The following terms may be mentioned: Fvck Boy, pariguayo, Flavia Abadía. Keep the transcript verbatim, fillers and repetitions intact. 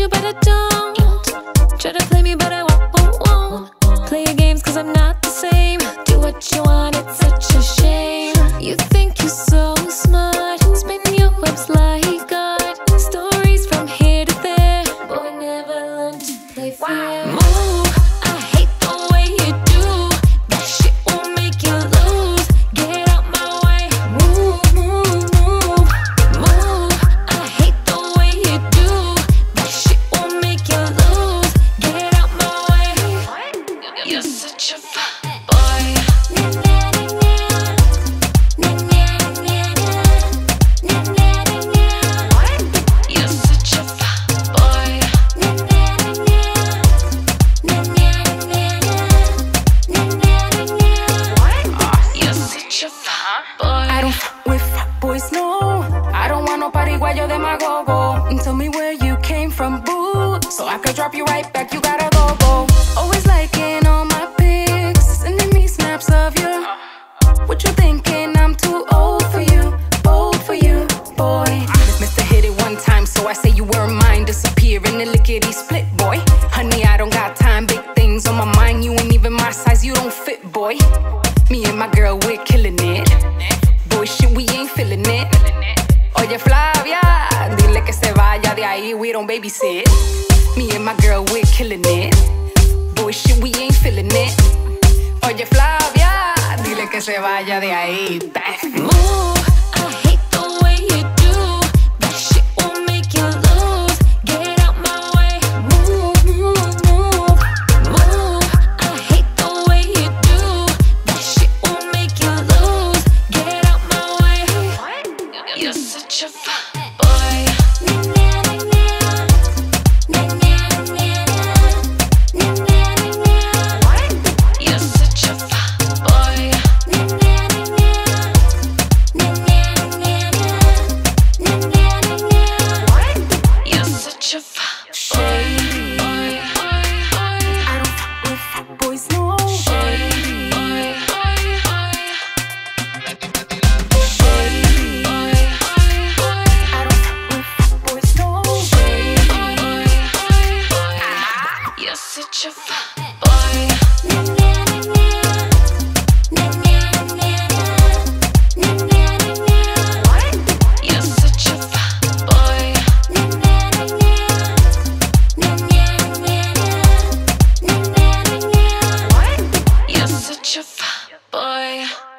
you, but I don't. Try to play me, but I won't, won't. Play your games, cause I'm not the same. Do what you want, it's such a shame. You think you're so smart, spin your webs like God. Stories from here to there, but we never learned to play fair. Move, I hate the way you do. That shit will make you lose. Get out my way. Move, move, move. Move, I hate the way you do. That shit will make you lose. Get out my way. You're such a fat boy. I don't f with f boys, no. I don't want no pariguayo demagogo. And tell me where you came from, boo, so I could drop you right back, you gotta go, go. Always liking all my pics, sending me snaps of you. What you thinking, I'm too old for you, bold for you, boy. Mister Hit It one time, so I say you were mine. Disappear in the lickety split, boy. Honey, I don't got time, big things on my mind. You ain't even my size, you don't fit, boy. Me and my girl, we're killing it. Boy, shit, we ain't feeling it. Oye, Flavia, dile que se vaya de ahí. We don't babysit. Me and my girl, we're killing it. Boy, shit, we ain't feeling it. Oye, Flavia, dile que se vaya de ahí. Move. Such a fat boy. You're such a fat boy.